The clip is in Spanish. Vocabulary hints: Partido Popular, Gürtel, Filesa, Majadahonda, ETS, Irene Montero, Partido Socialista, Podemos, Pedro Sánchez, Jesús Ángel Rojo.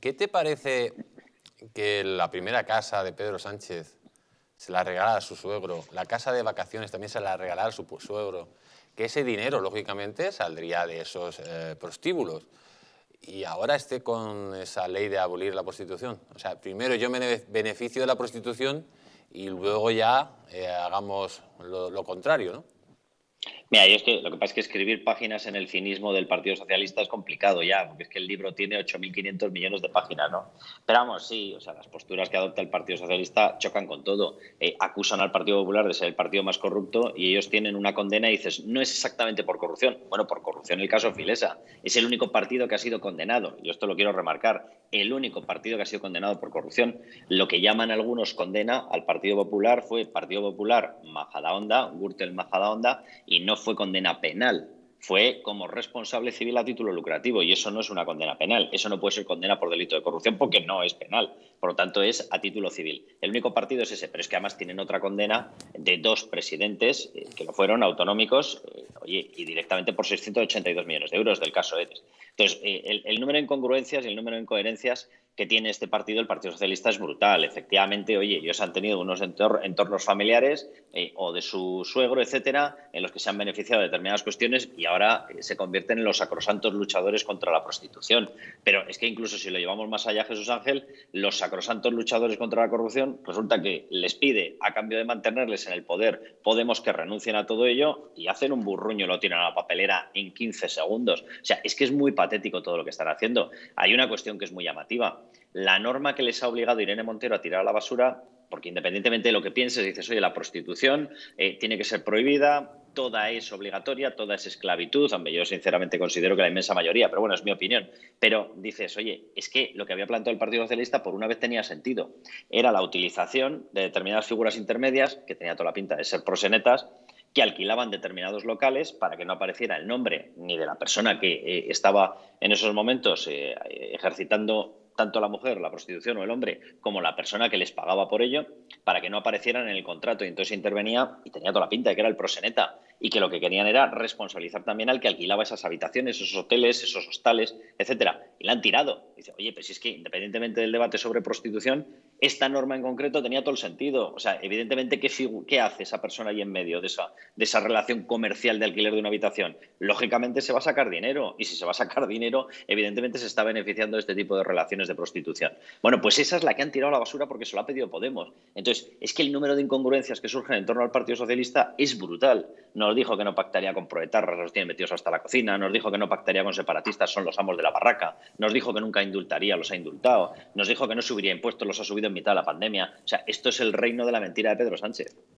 ¿qué te parece que la primera casa de Pedro Sánchez se la regalara a su suegro, la casa de vacaciones también se la regalara a su suegro, que ese dinero, lógicamente, saldría de esos prostíbulos? Y ahora esté con esa ley de abolir la prostitución. O sea, primero yo me beneficio de la prostitución y luego ya hagamos lo contrario, ¿no? Mira, yo lo que pasa es que escribir páginas en el cinismo del Partido Socialista es complicado ya, porque es que el libro tiene 8.500 millones de páginas, ¿no? Pero vamos, sí, o sea, las posturas que adopta el Partido Socialista chocan con todo. Acusan al Partido Popular de ser el partido más corrupto y ellos tienen una condena y dices, no es exactamente por corrupción. Bueno, por corrupción el caso Filesa. Es el único partido que ha sido condenado, yo esto lo quiero remarcar, el único partido que ha sido condenado por corrupción. Lo que llaman algunos condena al Partido Popular fue Partido Popular Majadahonda, Gürtel Majadahonda, y no fue condena penal, fue como responsable civil a título lucrativo, y eso no es una condena penal, eso no puede ser condena por delito de corrupción porque no es penal, por lo tanto es a título civil. El único partido es ese, pero es que además tienen otra condena de dos presidentes que lo fueron autonómicos, oye, y directamente por 682 millones de euros del caso ETS. Entonces, el número de incongruencias y el número de incoherencias que tiene este partido, el Partido Socialista, es brutal. Efectivamente, oye, ellos han tenido unos entornos familiares o de su suegro, etcétera, en los que se han beneficiado de determinadas cuestiones y ahora se convierten en los sacrosantos luchadores contra la prostitución. Pero es que incluso si lo llevamos más allá, Jesús Ángel, los sacrosantos luchadores contra la corrupción, resulta que les pide, a cambio de mantenerles en el poder, Podemos que renuncien a todo ello y hacen un burruño, lo tiran a la papelera en 15 segundos. O sea, es que es muy patético todo lo que están haciendo. Hay una cuestión que es muy llamativa. La norma que les ha obligado Irene Montero a tirar a la basura, porque independientemente de lo que pienses, dices, oye, la prostitución tiene que ser prohibida, toda es obligatoria, toda es esclavitud, aunque yo sinceramente considero que la inmensa mayoría, pero bueno, es mi opinión. Pero dices, oye, es que lo que había planteado el Partido Socialista por una vez tenía sentido. Era la utilización de determinadas figuras intermedias, que tenía toda la pinta de ser prosenetas, que alquilaban determinados locales para que no apareciera el nombre ni de la persona que estaba en esos momentos ejercitando tanto la mujer, la prostitución o el hombre, como la persona que les pagaba por ello, para que no aparecieran en el contrato. Y entonces intervenía y tenía toda la pinta de que era el proseneta y que lo que querían era responsabilizar también al que alquilaba esas habitaciones, esos hoteles, esos hostales, etcétera. Y la han tirado. Dice, oye, pues es que independientemente del debate sobre prostitución, esta norma en concreto tenía todo el sentido. O sea, evidentemente, ¿qué hace esa persona ahí en medio de esa relación comercial de alquiler de una habitación? Lógicamente se va a sacar dinero. Y si se va a sacar dinero, evidentemente se está beneficiando de este tipo de relaciones de prostitución. Bueno, pues esa es la que han tirado a la basura porque se lo ha pedido Podemos. Entonces, es que el número de incongruencias que surgen en torno al Partido Socialista es brutal. Nos dijo que no pactaría con proetarras, los tienen metidos hasta la cocina. Nos dijo que no pactaría con separatistas, son los amos de la barraca. Nos dijo que nunca indultaría, los ha indultado. Nos dijo que no subiría impuestos, los ha subido en mitad de la pandemia. O sea, esto es el reino de la mentira de Pedro Sánchez.